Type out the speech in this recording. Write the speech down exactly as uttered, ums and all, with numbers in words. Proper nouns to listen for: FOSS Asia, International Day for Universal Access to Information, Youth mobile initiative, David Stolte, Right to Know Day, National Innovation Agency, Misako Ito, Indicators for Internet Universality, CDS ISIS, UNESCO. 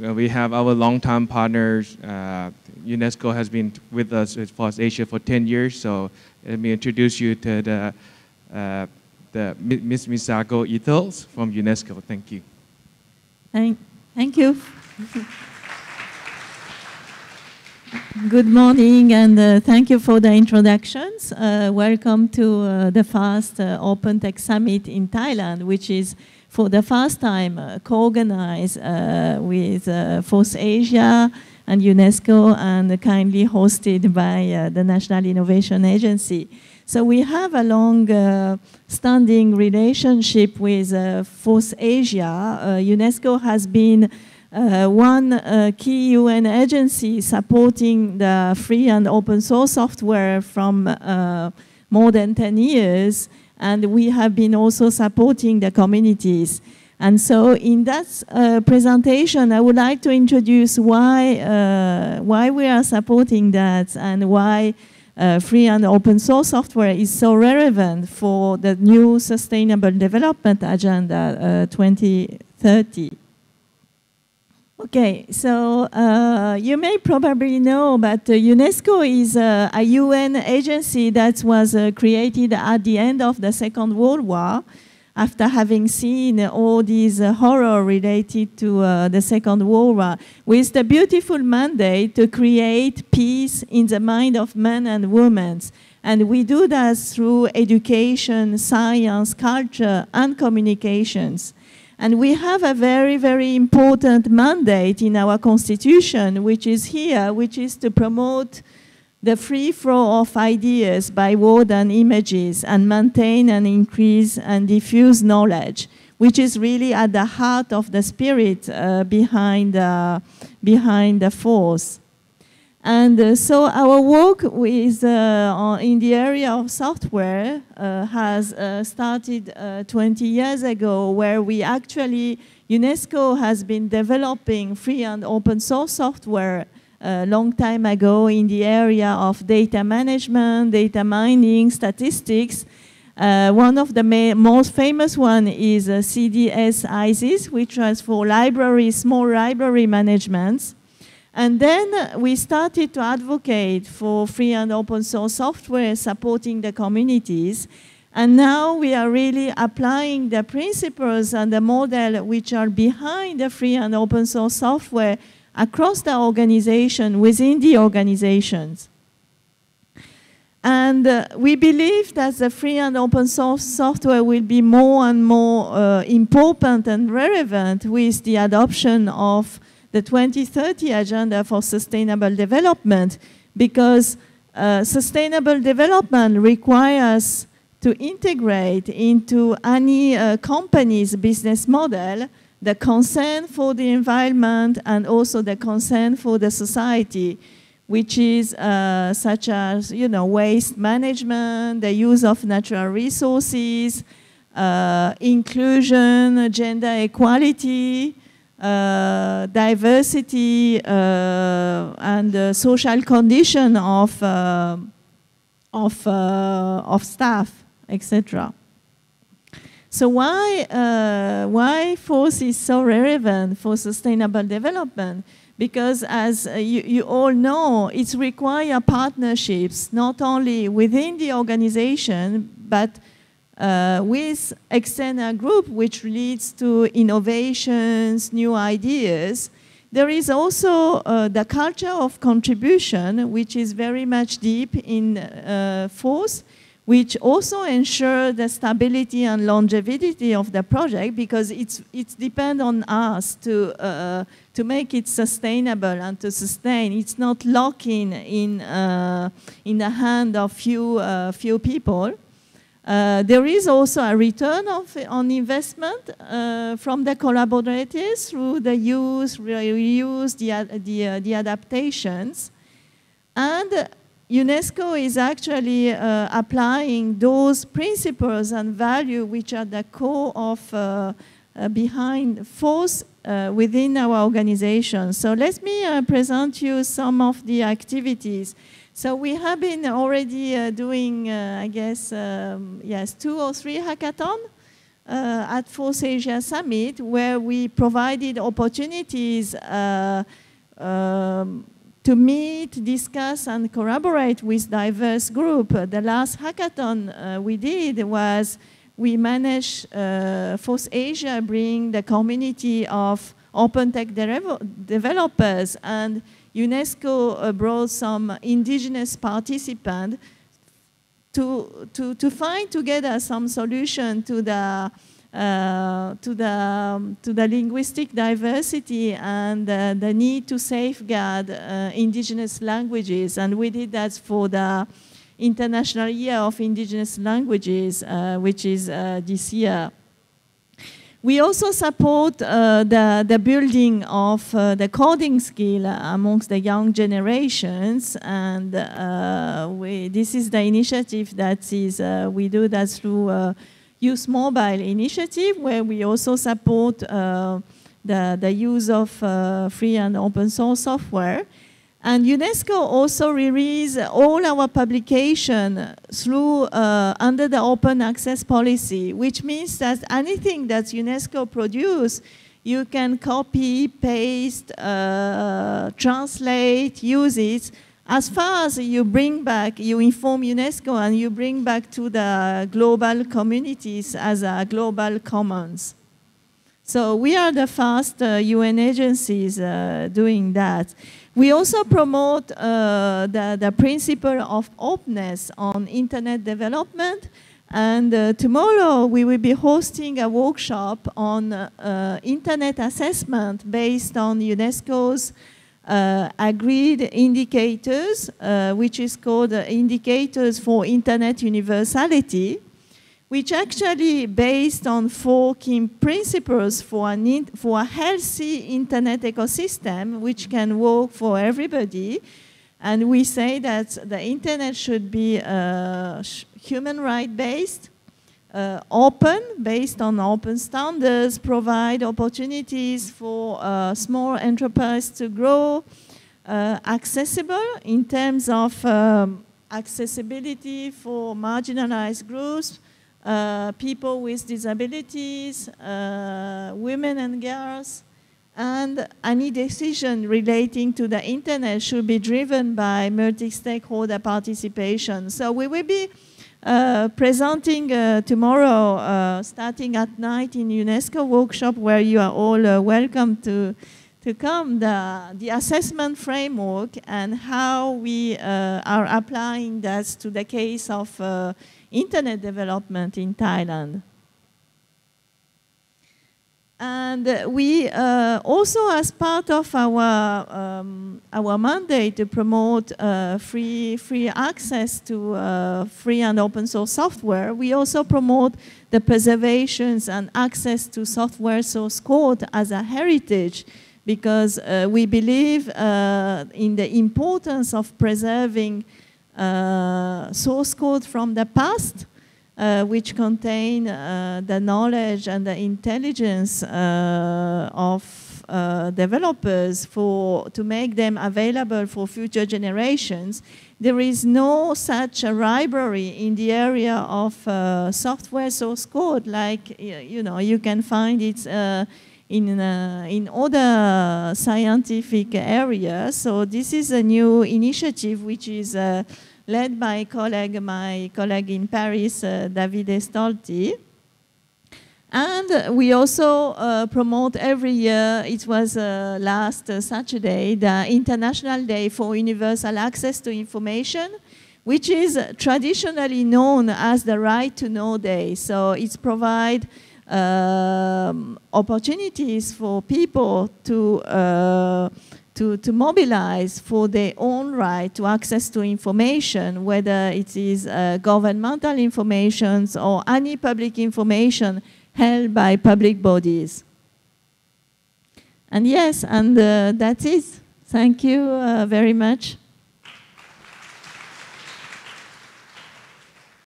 we have our long-time partners. Uh, UNESCO has been with us at FOSS Asia for ten years, so let me introduce you to the, uh, the Miz Misako Ito from UNESCO. Thank you. Thank, thank you. Good morning, and uh, thank you for the introductions. Uh, welcome to uh, the FAST uh, Open Tech Summit in Thailand, which is for the first time uh, co-organized uh, with uh, FOSS Asia and UNESCO, and uh, kindly hosted by uh, the National Innovation Agency. So we have a long-standing uh, relationship with uh, FOSS Asia. Uh, UNESCO has been Uh, one uh, key U N agency supporting the free and open source software from uh, more than ten years, and we have been also supporting the communities. And so in that uh, presentation, I would like to introduce why, uh, why we are supporting that, and why uh, free and open source software is so relevant for the new Sustainable Development Agenda uh, twenty thirty. Okay, so uh, you may probably know, but uh, UNESCO is uh, a U N agency that was uh, created at the end of the Second World War, after having seen all these uh, horror related to uh, the Second World War, with the beautiful mandate to create peace in the mind of men and women. And we do that through education, science, culture, and communications. And we have a very, very important mandate in our constitution, which is here, which is to promote the free flow of ideas by word and images, and maintain and increase and diffuse knowledge, which is really at the heart of the spirit uh, behind, uh, behind the force. And uh, so our work with, uh, in the area of software uh, has uh, started uh, twenty years ago, where we actually, UNESCO has been developing free and open source software a long time ago in the area of data management, data mining, statistics. Uh, one of the most famous one is uh, C D S ISIS, which was for library, small library management. And then we started to advocate for free and open source software supporting the communities. And now we are really applying the principles and the model which are behind the free and open source software across the organization, within the organizations. And uh, we believe that the free and open source software will be more and more uh, important and relevant with the adoption of the twenty thirty Agenda for Sustainable Development, because uh, sustainable development requires to integrate into any uh, company's business model the concern for the environment and also the concern for the society, which is uh, such as, you know, waste management, the use of natural resources, uh, inclusion, gender equality, Uh, diversity, uh, and the social condition of uh, of uh, of staff, et cetera. So why uh, why FOSS is so relevant for sustainable development? Because as uh, you, you all know, it requires partnerships not only within the organization, but Uh, with external group, which leads to innovations, new ideas. There is also uh, the culture of contribution, which is very much deep in uh, FOSS, which also ensures the stability and longevity of the project, because it's, it's depends on us to, uh, to make it sustainable and to sustain. It's not locking in, uh, in the hand of few, uh, few people. Uh, there is also a return of, on investment uh, from the collaborators through the use, reuse, the, the, uh, the adaptations. And UNESCO is actually uh, applying those principles and values which are the core of uh, uh, behind FOSS uh, within our organization. So let me uh, present you some of the activities. So we have been already uh, doing, uh, I guess, um, yes, two or three hackathons. Uh, uh, at FOSS Asia Summit, where we provided opportunities uh, um, to meet, discuss, and collaborate with diverse groups. The last hackathon uh, we did was we managed uh, FOSS Asia bring the community of open tech de developers, and UNESCO uh, brought some indigenous participants to, to, to find together some solution to the, uh, to the, um, to the linguistic diversity and uh, the need to safeguard uh, indigenous languages. And we did that for the International Year of Indigenous Languages, uh, which is uh, this year. We also support uh, the, the building of uh, the coding skill amongst the young generations, and uh, we, this is the initiative that is, uh, we do that through uh, Youth Mobile Initiative, where we also support uh, the, the use of uh, free and open source software. And UNESCO also released all our publication through uh, under the open access policy, which means that anything that UNESCO produce, you can copy, paste, uh, translate, use it. As far as you bring back, you inform UNESCO and you bring back to the global communities as a global commons. So we are the first uh, U N agencies uh, doing that. We also promote uh, the, the principle of openness on internet development, and uh, tomorrow we will be hosting a workshop on uh, internet assessment based on UNESCO's uh, agreed indicators, uh, which is called uh, Indicators for Internet Universality, which actually based on four key principles for, an for a healthy internet ecosystem which can work for everybody. And we say that the internet should be uh, sh human right based, uh, open, based on open standards, provide opportunities for uh, small enterprises to grow, uh, accessible in terms of um, accessibility for marginalized groups, Uh, people with disabilities, uh, women and girls, and any decision relating to the internet should be driven by multi-stakeholder participation. So we will be uh, presenting uh, tomorrow, uh, starting at night in UNESCO workshop, where you are all uh, welcome to, to come, the, the assessment framework and how we uh, are applying that to the case of uh, internet development in Thailand. And uh, we uh, also, as part of our, um, our mandate to promote uh, free, free access to uh, free and open source software, we also promote the preservations and access to software source code as a heritage, because uh, we believe uh, in the importance of preserving Uh, source code from the past, uh, which contain uh, the knowledge and the intelligence uh, of uh, developers for to make them available for future generations. There is no such a library in the area of uh, software source code, like you know you can find it uh, in uh, in other scientific areas. So this is a new initiative which is Uh, led by colleague, my colleague in Paris, uh, David Stolte. And we also uh, promote every year, it was uh, last uh, Saturday, the International Day for Universal Access to Information, which is traditionally known as the Right to Know Day. So it's provide um, opportunities for people to uh, To, to mobilize for their own right to access to information, whether it is uh, governmental information or any public information held by public bodies. And yes, and uh, that's it. Thank you uh, very much.